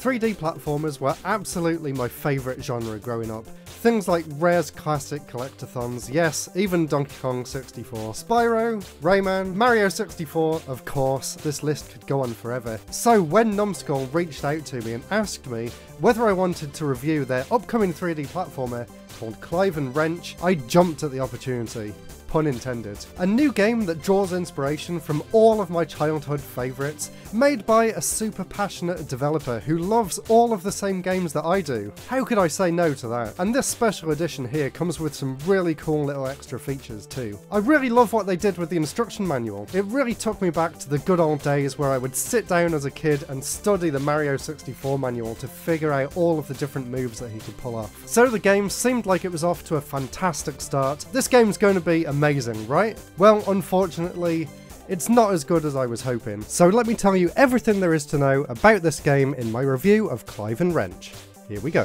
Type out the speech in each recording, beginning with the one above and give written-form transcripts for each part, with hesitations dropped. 3D platformers were absolutely my favourite genre growing up. Things like Rare's classic collectathons, yes, even Donkey Kong 64, Spyro, Rayman, Mario 64, of course, this list could go on forever. So when Numskull reached out to me and asked me whether I wanted to review their upcoming 3D platformer called Clive and Wrench, I jumped at the opportunity. Pun intended. A new game that draws inspiration from all of my childhood favourites, made by a super passionate developer who loves all of the same games that I do. How could I say no to that? And this special edition here comes with some really cool little extra features too. I really love what they did with the instruction manual. It really took me back to the good old days where I would sit down as a kid and study the Mario 64 manual to figure out all of the different moves that he could pull off. So the game seemed like it was off to a fantastic start. This game's going to be amazing, right? Well, unfortunately, it's not as good as I was hoping. So let me tell you everything there is to know about this game in my review of Clive and Wrench. Here we go.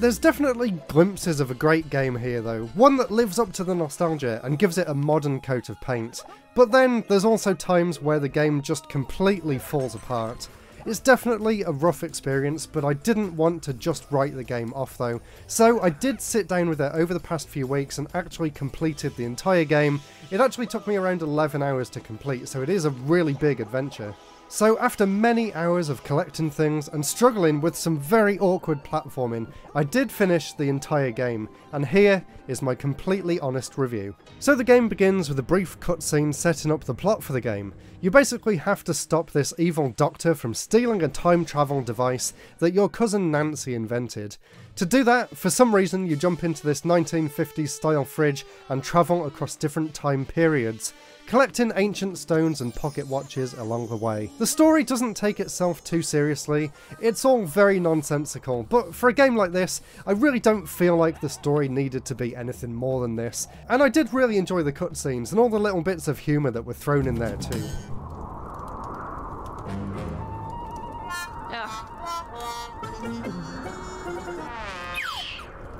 There's definitely glimpses of a great game here though, one that lives up to the nostalgia and gives it a modern coat of paint. But then there's also times where the game just completely falls apart. It's definitely a rough experience, but I didn't want to just write the game off though, so I did sit down with it over the past few weeks and actually completed the entire game. It actually took me around 11 hours to complete, so it is a really big adventure. So after many hours of collecting things and struggling with some very awkward platforming, I did finish the entire game, and here is my completely honest review. So the game begins with a brief cutscene setting up the plot for the game. You basically have to stop this evil doctor from stealing a time travel device that your cousin Nancy invented. To do that, for some reason you jump into this 1950s style fridge and travel across different time periods, collecting ancient stones and pocket watches along the way. The story doesn't take itself too seriously, it's all very nonsensical, but for a game like this, I really don't feel like the story needed to be anything more than this, and I did really enjoy the cutscenes and all the little bits of humour that were thrown in there too.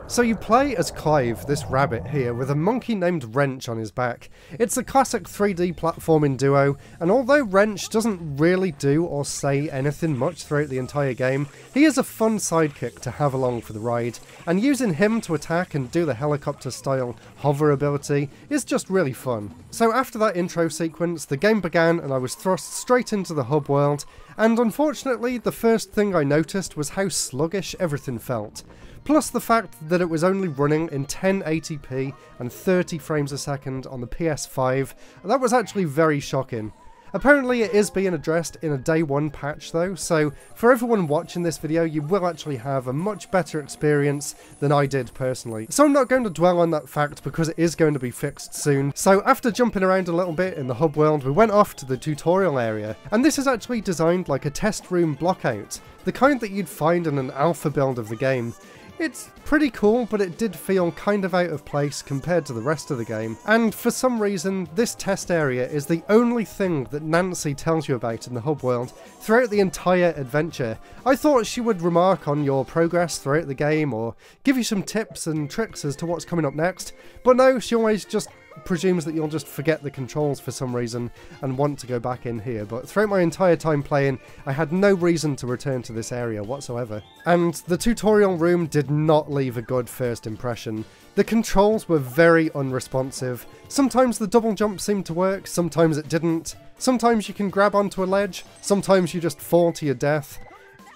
So you play as Clive, this rabbit here, with a monkey named Wrench on his back. It's a classic 3D platforming duo, and although Wrench doesn't really do or say anything much throughout the entire game, he is a fun sidekick to have along for the ride, and using him to attack and do the helicopter-style hover ability is just really fun. So after that intro sequence, the game began and I was thrust straight into the hub world, and unfortunately the first thing I noticed was how sluggish everything felt. Plus the fact that it was only running in 1080p and 30 frames a second on the PS5, that was actually very shocking. Apparently it is being addressed in a day one patch though, so for everyone watching this video you will actually have a much better experience than I did personally. So I'm not going to dwell on that fact because it is going to be fixed soon. So after jumping around a little bit in the hub world, we went off to the tutorial area, and this is actually designed like a test room blockout, the kind that you'd find in an alpha build of the game. It's pretty cool, but it did feel kind of out of place compared to the rest of the game, and for some reason this test area is the only thing that Nancy tells you about in the hub world throughout the entire adventure. I thought she would remark on your progress throughout the game or give you some tips and tricks as to what's coming up next, but no, she always just presumes that you'll just forget the controls for some reason and want to go back in here. But throughout my entire time playing, I had no reason to return to this area whatsoever. And the tutorial room did not leave a good first impression. The controls were very unresponsive. Sometimes the double jump seemed to work, sometimes it didn't. Sometimes you can grab onto a ledge, sometimes you just fall to your death.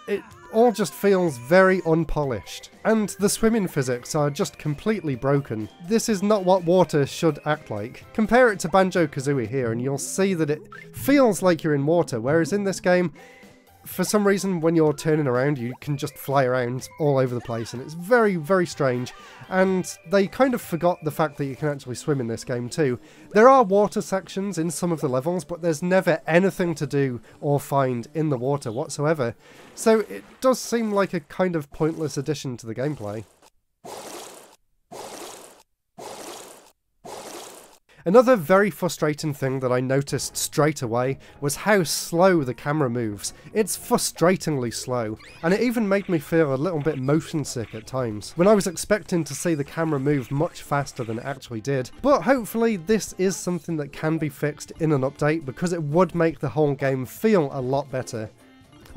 It all just feels very unpolished, and the swimming physics are just completely broken. This is not what water should act like. Compare it to Banjo-Kazooie here and you'll see that it feels like you're in water, whereas in this game, for some reason when you're turning around you can just fly around all over the place, and it's very, very strange. And they kind of forgot the fact that you can actually swim in this game too. There are water sections in some of the levels, but there's never anything to do or find in the water whatsoever. So it does seem like a kind of pointless addition to the gameplay. Another very frustrating thing that I noticed straight away was how slow the camera moves. It's frustratingly slow, and it even made me feel a little bit motion sick at times, when I was expecting to see the camera move much faster than it actually did. But hopefully this is something that can be fixed in an update, because it would make the whole game feel a lot better.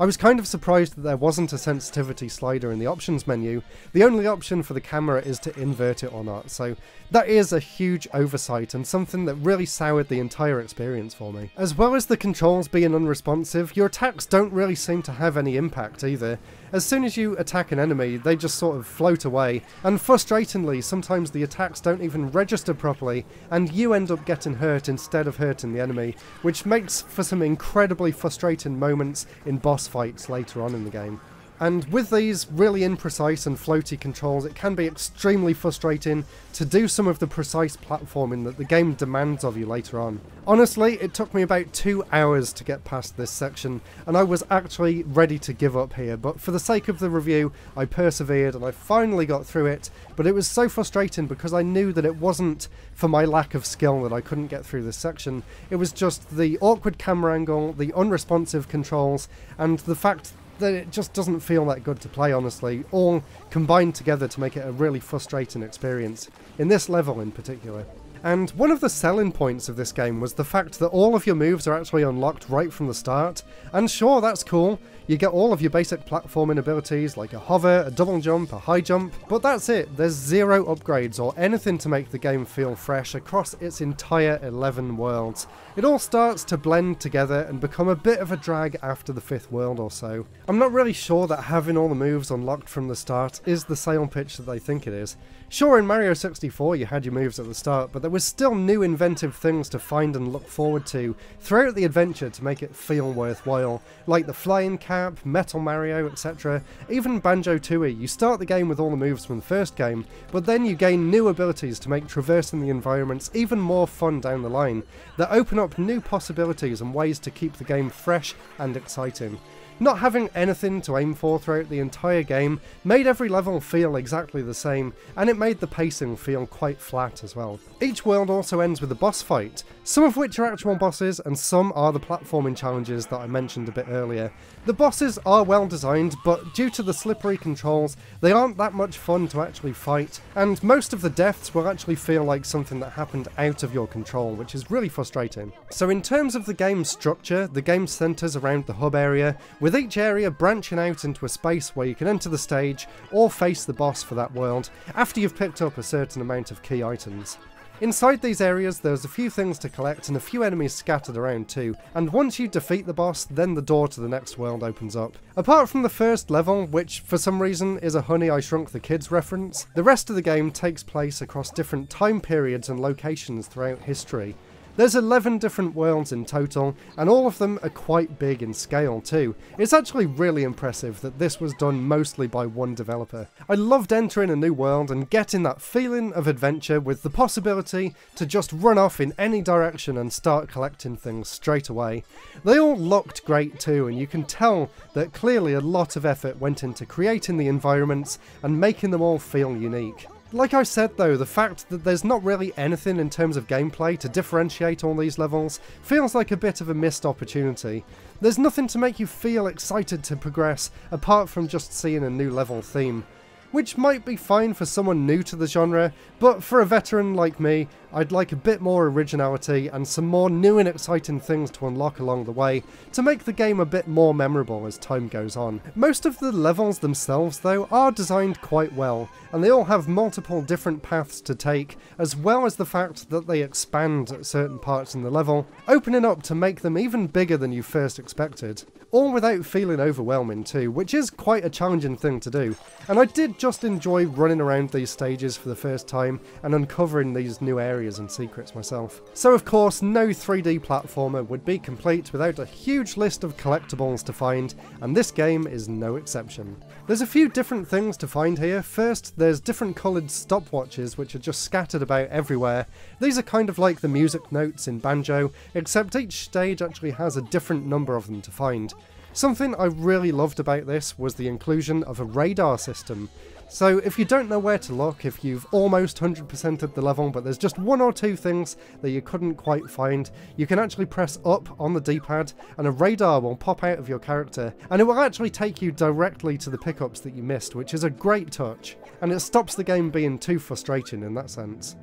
I was kind of surprised that there wasn't a sensitivity slider in the options menu. The only option for the camera is to invert it or not, so that is a huge oversight and something that really soured the entire experience for me. As well as the controls being unresponsive, your attacks don't really seem to have any impact either. As soon as you attack an enemy, they just sort of float away, and frustratingly, sometimes the attacks don't even register properly, and you end up getting hurt instead of hurting the enemy, which makes for some incredibly frustrating moments in boss fights later on in the game. And with these really imprecise and floaty controls, it can be extremely frustrating to do some of the precise platforming that the game demands of you later on. Honestly, it took me about 2 hours to get past this section, and I was actually ready to give up here, but for the sake of the review, I persevered and I finally got through it. But it was so frustrating because I knew that it wasn't for my lack of skill that I couldn't get through this section. It was just the awkward camera angle, the unresponsive controls, and the fact that it just doesn't feel that good to play, honestly, all combined together to make it a really frustrating experience, in this level in particular. And one of the selling points of this game was the fact that all of your moves are actually unlocked right from the start, and sure, that's cool, you get all of your basic platforming abilities like a hover, a double jump, a high jump, but that's it. There's zero upgrades or anything to make the game feel fresh across its entire 11 worlds. It all starts to blend together and become a bit of a drag after the 5th world or so. I'm not really sure that having all the moves unlocked from the start is the sale pitch that they think it is. Sure, in Mario 64 you had your moves at the start, but there was still new inventive things to find and look forward to throughout the adventure to make it feel worthwhile, like the flying cap, Metal Mario, etc. Even Banjo-Tooie, you start the game with all the moves from the first game, but then you gain new abilities to make traversing the environments even more fun down the line, that open up new possibilities and ways to keep the game fresh and exciting. Not having anything to aim for throughout the entire game made every level feel exactly the same, and it made the pacing feel quite flat as well. Each world also ends with a boss fight, some of which are actual bosses and some are the platforming challenges that I mentioned a bit earlier. The bosses are well designed, but due to the slippery controls, they aren't that much fun to actually fight, and most of the deaths will actually feel like something that happened out of your control, which is really frustrating. So in terms of the game's structure, the game centres around the hub area, with each area branching out into a space where you can enter the stage or face the boss for that world after you've picked up a certain amount of key items. Inside these areas, there's a few things to collect and a few enemies scattered around too, and once you defeat the boss, then the door to the next world opens up. Apart from the first level, which for some reason is a Honey I Shrunk the Kids reference, the rest of the game takes place across different time periods and locations throughout history. There's 11 different worlds in total, and all of them are quite big in scale too. It's actually really impressive that this was done mostly by one developer. I loved entering a new world and getting that feeling of adventure with the possibility to just run off in any direction and start collecting things straight away. They all looked great too, and you can tell that clearly a lot of effort went into creating the environments and making them all feel unique. Like I said though, the fact that there's not really anything in terms of gameplay to differentiate all these levels feels like a bit of a missed opportunity. There's nothing to make you feel excited to progress apart from just seeing a new level theme, which might be fine for someone new to the genre, but for a veteran like me, I'd like a bit more originality and some more new and exciting things to unlock along the way to make the game a bit more memorable as time goes on. Most of the levels themselves though are designed quite well, and they all have multiple different paths to take, as well as the fact that they expand at certain parts in the level, opening up to make them even bigger than you first expected. All without feeling overwhelming too, which is quite a challenging thing to do, and I did just enjoy running around these stages for the first time and uncovering these new areas and secrets myself. So of course, no 3D platformer would be complete without a huge list of collectibles to find, and this game is no exception. There's a few different things to find here. First, there's different coloured stopwatches which are just scattered about everywhere. These are kind of like the music notes in Banjo, except each stage actually has a different number of them to find. Something I really loved about this was the inclusion of a radar system. So if you don't know where to look, if you've almost 100%ed the level, but there's just one or two things that you couldn't quite find, you can actually press up on the D-pad and a radar will pop out of your character, and it will actually take you directly to the pickups that you missed, which is a great touch, and it stops the game being too frustrating in that sense.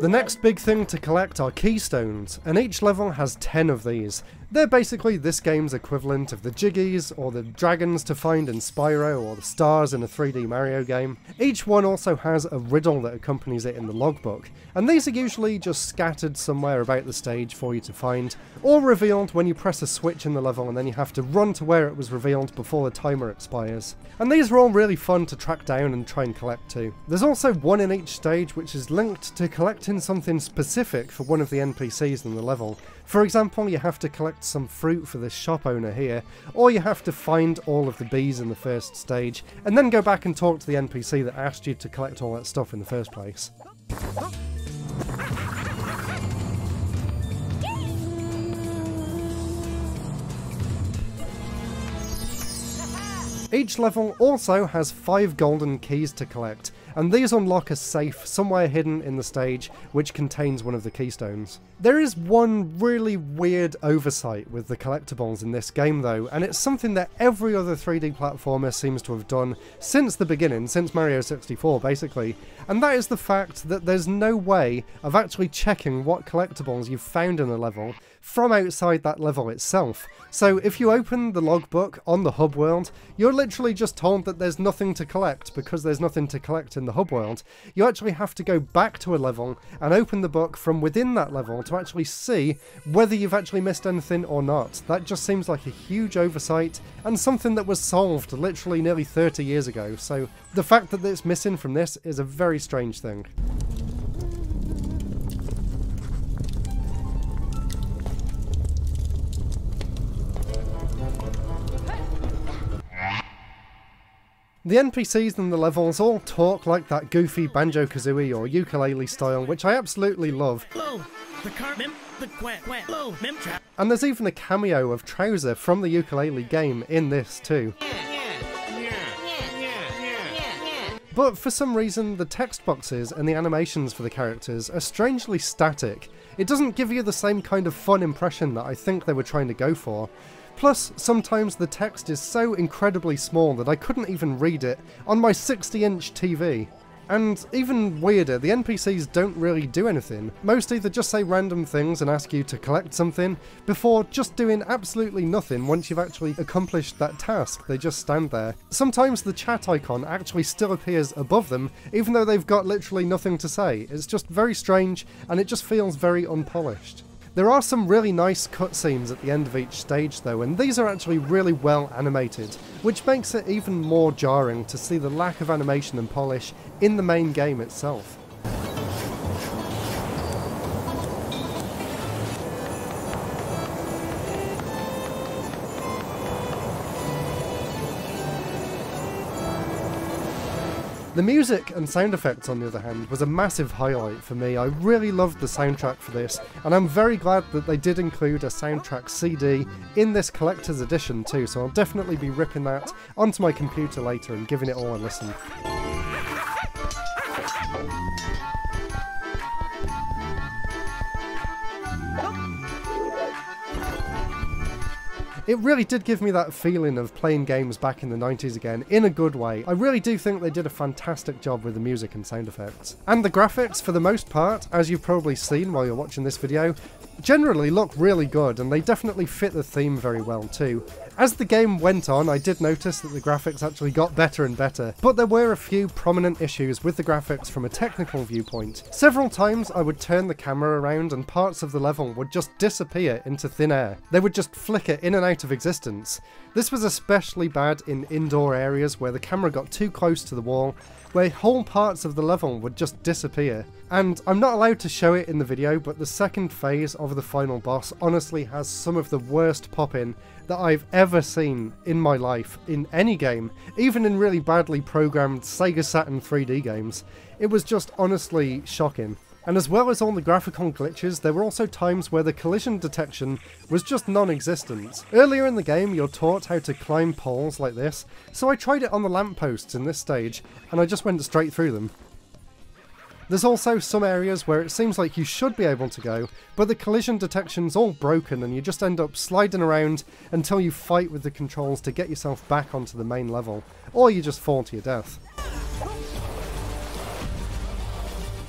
The next big thing to collect are keystones, and each level has 10 of these. They're basically this game's equivalent of the jiggies, or the dragons to find in Spyro, or the stars in a 3D Mario game. Each one also has a riddle that accompanies it in the logbook, and these are usually just scattered somewhere about the stage for you to find, or revealed when you press a switch in the level and then you have to run to where it was revealed before the timer expires. And these are all really fun to track down and try and collect too. There's also one in each stage which is linked to collecting something specific for one of the NPCs in the level. For example, you have to collect some fruit for this shop owner here, or you have to find all of the bees in the first stage, and then go back and talk to the NPC that asked you to collect all that stuff in the first place. Each level also has 5 golden keys to collect, and these unlock a safe somewhere hidden in the stage which contains one of the keystones. There is one really weird oversight with the collectibles in this game though, and it's something that every other 3D platformer seems to have done since the beginning, since Mario 64 basically, and that is the fact that there's no way of actually checking what collectibles you've found in a level from outside that level itself. So if you open the logbook on the hub world, you're literally just told that there's nothing to collect because there's nothing to collect in the hub world. You actually have to go back to a level and open the book from within that level to actually see whether you've actually missed anything or not. That just seems like a huge oversight and something that was solved literally nearly 30 years ago. So the fact that it's missing from this is a very strange thing. The NPCs in the levels all talk like that goofy Banjo-Kazooie or Yooka-Laylee style, which I absolutely love. And there's even a cameo of Trauser from the Yooka-Laylee game in this too. But for some reason, the text boxes and the animations for the characters are strangely static. It doesn't give you the same kind of fun impression that I think they were trying to go for. Plus, sometimes the text is so incredibly small that I couldn't even read it on my 60-inch TV. And even weirder, the NPCs don't really do anything. Most either just say random things and ask you to collect something, before just doing absolutely nothing once you've actually accomplished that task. They just stand there. Sometimes the chat icon actually still appears above them, even though they've got literally nothing to say. It's just very strange, and it just feels very unpolished. There are some really nice cutscenes at the end of each stage though, and these are actually really well animated, which makes it even more jarring to see the lack of animation and polish in the main game itself. The music and sound effects, on the other hand, was a massive highlight for me. I really loved the soundtrack for this, and I'm very glad that they did include a soundtrack CD in this collector's edition too, so I'll definitely be ripping that onto my computer later and giving it all a listen. It really did give me that feeling of playing games back in the 90s again, in a good way. I really do think they did a fantastic job with the music and sound effects. And the graphics, for the most part, as you've probably seen while you're watching this video, generally look really good, and they definitely fit the theme very well too. As the game went on, I did notice that the graphics actually got better and better, but there were a few prominent issues with the graphics from a technical viewpoint. Several times I would turn the camera around and parts of the level would just disappear into thin air. They would just flicker in and out of existence. This was especially bad in indoor areas where the camera got too close to the wall, where whole parts of the level would just disappear. And I'm not allowed to show it in the video, but the second phase of the final boss honestly has some of the worst pop-in that I've ever seen in my life in any game, even in really badly programmed Sega Saturn 3D games. It was just honestly shocking. And as well as all the Graphicon glitches, there were also times where the collision detection was just non-existent. Earlier in the game, you're taught how to climb poles like this, so I tried it on the lampposts in this stage, and I just went straight through them. There's also some areas where it seems like you should be able to go, but the collision detection's all broken and you just end up sliding around until you fight with the controls to get yourself back onto the main level, or you just fall to your death.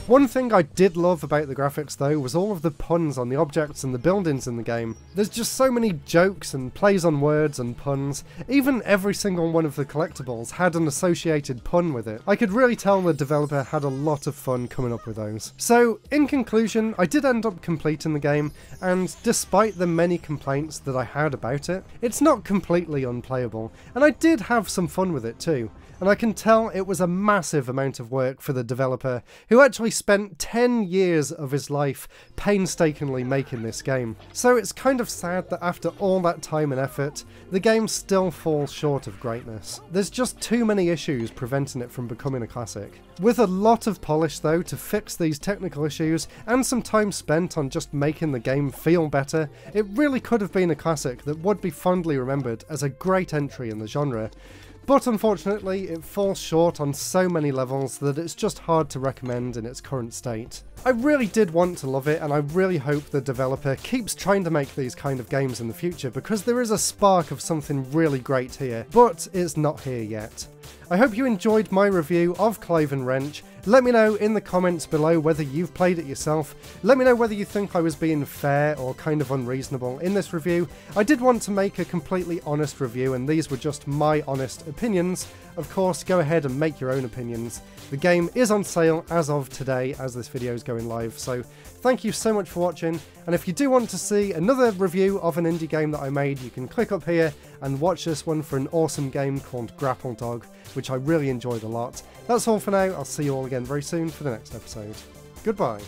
One thing I did love about the graphics though was all of the puns on the objects and the buildings in the game. There's just so many jokes and plays on words and puns. Even every single one of the collectibles had an associated pun with it. I could really tell the developer had a lot of fun coming up with those. So in conclusion, I did end up completing the game, and despite the many complaints that I had about it, it's not completely unplayable, and I did have some fun with it too. And I can tell it was a massive amount of work for the developer, who actually spent 10 years of his life painstakingly making this game. So it's kind of sad that after all that time and effort, the game still falls short of greatness. There's just too many issues preventing it from becoming a classic. With a lot of polish though to fix these technical issues, and some time spent on just making the game feel better, it really could have been a classic that would be fondly remembered as a great entry in the genre. But unfortunately, it falls short on so many levels that it's just hard to recommend in its current state. I really did want to love it, and I really hope the developer keeps trying to make these kind of games in the future, because there is a spark of something really great here, but it's not here yet. I hope you enjoyed my review of Clive and Wrench. Let me know in the comments below whether you've played it yourself. Let me know whether you think I was being fair or kind of unreasonable in this review. I did want to make a completely honest review, and these were just my honest opinions. Of course, go ahead and make your own opinions. The game is on sale as of today as this video is going live, so thank you so much for watching, and if you do want to see another review of an indie game that I made, you can click up here and watch this one for an awesome game called Grapple Dog, which I really enjoyed a lot. That's all for now. I'll see you all again very soon for the next episode. Goodbye.